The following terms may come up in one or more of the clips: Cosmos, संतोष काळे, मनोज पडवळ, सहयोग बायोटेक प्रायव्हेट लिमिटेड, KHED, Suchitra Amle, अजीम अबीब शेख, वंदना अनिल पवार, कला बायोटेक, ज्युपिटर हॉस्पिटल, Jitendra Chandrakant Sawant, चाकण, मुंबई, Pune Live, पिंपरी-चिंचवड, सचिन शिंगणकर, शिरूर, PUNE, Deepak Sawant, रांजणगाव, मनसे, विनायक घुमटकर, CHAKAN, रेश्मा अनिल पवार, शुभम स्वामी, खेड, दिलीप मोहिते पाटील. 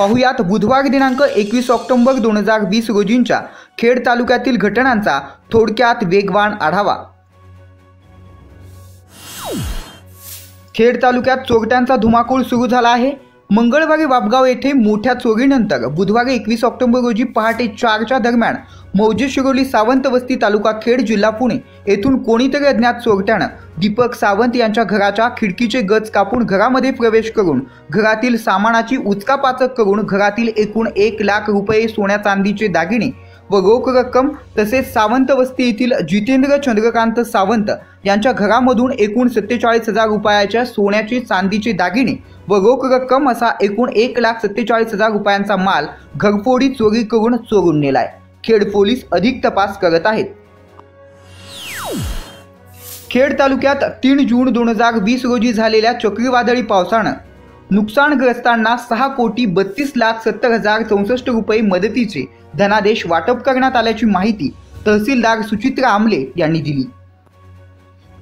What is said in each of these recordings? पाहुयात बुधवार दिनांक 21 ऑक्टोबर 2020 रोजींच्या खेड तालुक्यातील घटनांचा थोडक्यात वेगवान आढावा। खेड तालुक्यात चोरट्यांचा धुमाकूळ सुरू झाला आहे। मंगळवारी बाबगाव येथे मोठ्या चोरीनंतर बुधवारी 21 ऑक्टोबर रोजी पहाटे 4च्या दरम्यान मौजे शिरोली सावंत वस्ती तालुका खेड जिल्हा पुणे येथून कोणीतरी अज्ञात चोरट्याने दीपक सावंत यांच्या घराच्या खिडकीचे गज कापून घरामध्ये प्रवेश करून घरातील सामानाची उचकापाचक करून घरातील एकूण 1 लाख रुपये, सोन्या चांदीचे दागिने व रोख रक्कम तसेच सावंत वस्ती येथील जितेंद्र चंद्रकांत सावंत यांच्या घरामधून एकूण 47,000 रुपयाच्या सोन्याचे चांदीचे दागिने व रोख रक्कम असा एकूण 1,47,000 रुपयांचा माल घरफोडी चोरी करून चोरून नेलाय। खेड पोलीस अधिक तपास करत आहेत। खेड तालुक्यात 3 जून 2020 रोजी झालेल्या चक्रीवादळी पावसाने नुकसानग्रस्तांना 6,32,70,064 रुपये मदतीचे धनादेश वाटप करण्यात आल्याची माहिती तहसीलदार सुचित्रा आमले यांनी दिली।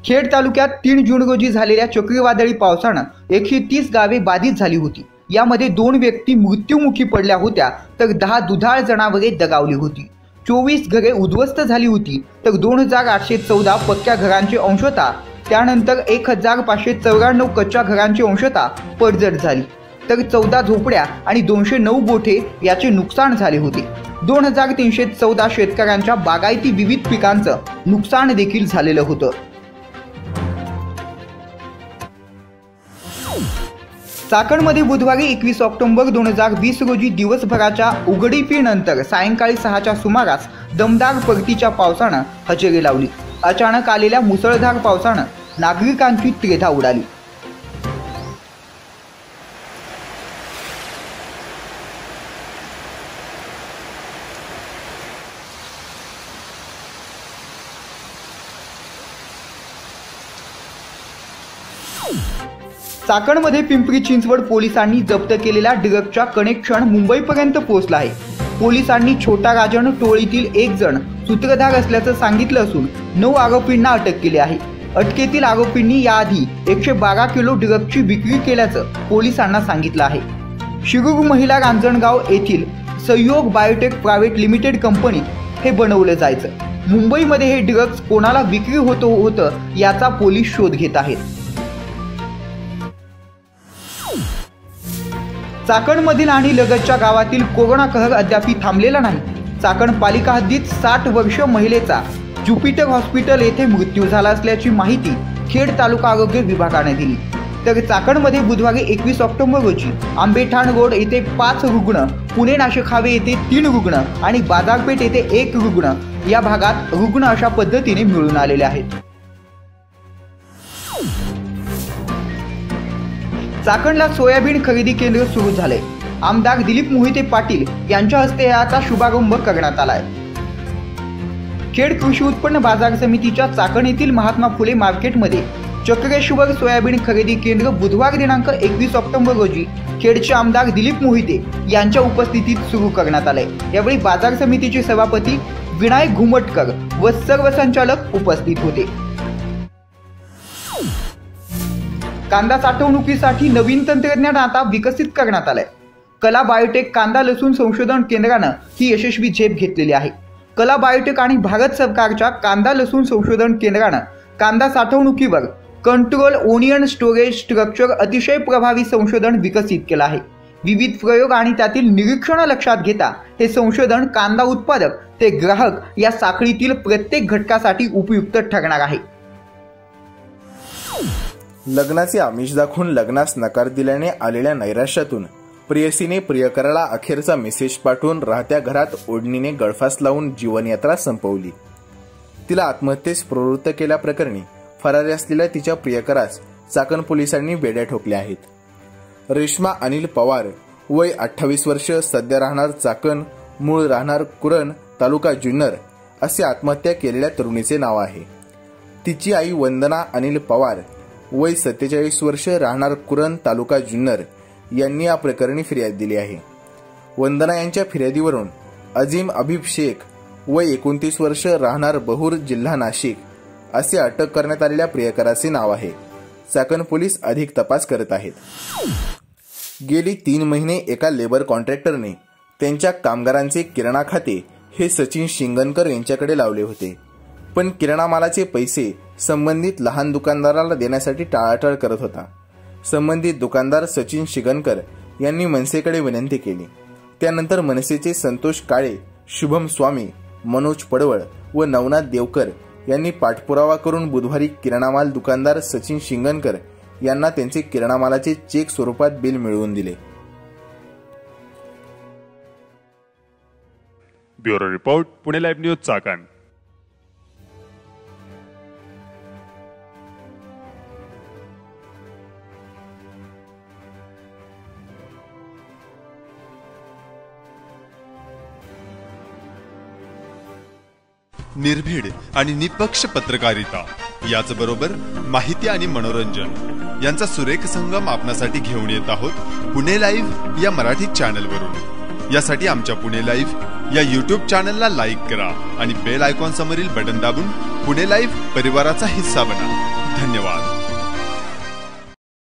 खेड तालुक्यात 3 जून रोजी झालेल्या चक्रीवादळी पावसाने 130 गावे बाधित झाली होती। यामध्ये 2 व्यक्ती मृत्युमुखी पडल्या होत्या तर 10 दुधाळ जनावरे दगावली होती। 24 घरे उद्ध्वस्त झाली होती तर 2,814 पक्क्या घरांचे अंशतः, त्यानंतर 1,594 कच्च्या घरांची अंशतः पडझड झाली तर 14 झोपड्या आणि 209 गोठे याचे नुकसान झाले होते। 2,314 शेतकऱ्यांच्या बागायती विविध पिकांचं नुकसान देखील झालेलं होतं। चाकणमध्ये बुधवारी 21 ऑक्टोबर 2020 रोजी दिवसभराच्या उघडीपीनंतर सायंकाळी 6च्या सुमारास दमदार परतीच्या पावसानं हजेरी लावली। अचानक आलेल्या मुसळधार पावसानं नागरिकांची त्रेधा उडाली। चाकणमध्ये पिंपरी चिंचवड पोलिसांनी जप्त केलेला ड्रगचा कनेक्शन मुंबईपर्यंत पोहोचला आहे। पोलिसांनी छोटा राजन टोळीतील एक जण सूत्रधार असल्याचं सांगितलं असून 9 आरोपींना अटक केली आहे। अटकेतील आरोपींनी याआधी 112 किलो ड्रगची विक्री केल्याचं पोलिसांना सांगितलं आहे। शिरूर महिला रांजणगाव येथील सहयोग बायोटेक प्रायव्हेट लिमिटेड कंपनीत हे बनवलं जायचं। मुंबईमध्ये हे ड्रग्ज कोणाला विक्री होतं याचा पोलीस शोध घेत आहेत। चाकणमधील आणि लगतच्या गावातील कोरोना कहर अद्यापही थांबलेला नाही। चाकण पालिका हद्दीत 60 वर्षीय महिलेचा ज्युपिटर हॉस्पिटल येथे मृत्यू झाला असल्याची माहिती खेड तालुका आरोग्य विभागाने दिली। तर चाकणमध्ये बुधवारी 21 ऑक्टोबर रोजी आंबेठाण रोड येथे 5 रुग्ण, पुणे नाशिक हायवे येथे 3 रुग्ण आणि बाजारपेठ येथे 1 रुग्ण या भागात रुग्ण अशा पद्धतीने मिळून आलेले आहेत। चाकणला सोयाबीन खरेदी केंद्र सुरू झाले। आमदार दिलीप मोहिते पाटील यांच्या हस्ते याचा शुभारंभ करण्यात आलाय। खेड कृषी उत्पन्न बाजार समितीच्या चाकण येथील महात्मा फुले मार्केटमध्ये चक्रेश्वर सोयाबीन खरेदी केंद्र बुधवार दिनांक 21 ऑक्टोबर रोजी खेडचे आमदार दिलीप मोहिते यांच्या उपस्थितीत सुरू करण्यात आले। यावेळी बाजार समितीचे सभापती विनायक घुमटकर व सर्व संचालक उपस्थित होते। कांदा साठवणुकीसाठी नवीन तंत्रज्ञान आता विकसित करण्यात आलंय। कला बायोटेक कांदा लसूण संशोधन केंद्रानं ही यशस्वी झेप घेतलेली आहे। कला बायोटेक आणि भारत सरकारच्या कांदा लसूण संशोधन केंद्रानं कांदा साठवणुकीवर कंट्रोल ओनियन स्टोरेज स्ट्रक्चर अतिशय प्रभावी संशोधन विकसित केलं आहे। विविध प्रयोग आणि त्यातील निरीक्षणं लक्षात घेता हे संशोधन कांदा उत्पादक ते ग्राहक या साखळीतील प्रत्येक घटकासाठी उपयुक्त ठरणार आहे। लग्नाचे आमिष दाखवून लग्नास नकार दिल्याने आलेल्या नैराश्यातून प्रेयसीने प्रियकराला अखेरचा मेसेज पाठवून राहत्या घरात ओढणीने गळफास लावून जीवनयात्रा संपवली। तिला आत्महत्येस प्रवृत्त केल्याप्रकरणी फरारी असलेल्या तिच्या प्रियकरास चाकण पोलिसांनी बेड्या ठोकल्या आहेत। रेश्मा अनिल पवार वय 28 वर्ष, सध्या राहणार चाकण, मूळ राहणार कुरण, तालुका जुन्नर असे आत्महत्या केलेल्या तरुणीचे नाव आहे। तिची आई वंदना अनिल पवार वय 47 वर्ष, राहणार कुरण, तालुका जुन्नर यांनी या प्रकरणी फिर्याद दिली आहे। वंदना यांच्या फिर्यादीवरून अजीम अबीब शेख वय 29 वर्ष, राहणार बहुर, जिल्हा नाशिक असे अटक करण्यात आलेल्या प्रियकराचे नाव आहे। चाकण पोलीस अधिक तपास करत आहेत। गेली 3 महिने एका लेबर कॉन्ट्रॅक्टरने त्यांच्या कामगारांचे किराणा खाते हे सचिन शिंगणकर यांच्याकडे लावले होते, पण किराणा मालाचे पैसे संबंधित लहान दुकानदाराला देण्यासाठी टाळाटाळ करत होता। संबंधित दुकानदार सचिन शिंगणकर यांनी मनसेकडे विनंती केली। त्यानंतर मनसेचे संतोष काळे, शुभम स्वामी, मनोज पडवळ व नवनाथ देवकर यांनी पाठपुरावा करून बुधवारी किराणा माल दुकानदार सचिन शिंगणकर यांना त्यांचे किराणा मालाचे चेक स्वरूपात बिल मिळवून दिले। Bureau report, Pune live news, चाकण। निर्भीड आणि निष्पक्ष पत्रकारिता याचबरोबर माहिती आणि मनोरंजन यांचा सुरेख संगम आपणासाठी घेऊन येत आहोत पुणे लाईव्ह या मराठी चॅनलवरून। यासाठी आमच्या पुणे लाईव्ह या यूट्यूब चॅनलला लाईक करा आणि बेल आयकॉन समोरील बटन दाबून पुणे लाईव्ह परिवाराचा हिस्सा बना। धन्यवाद।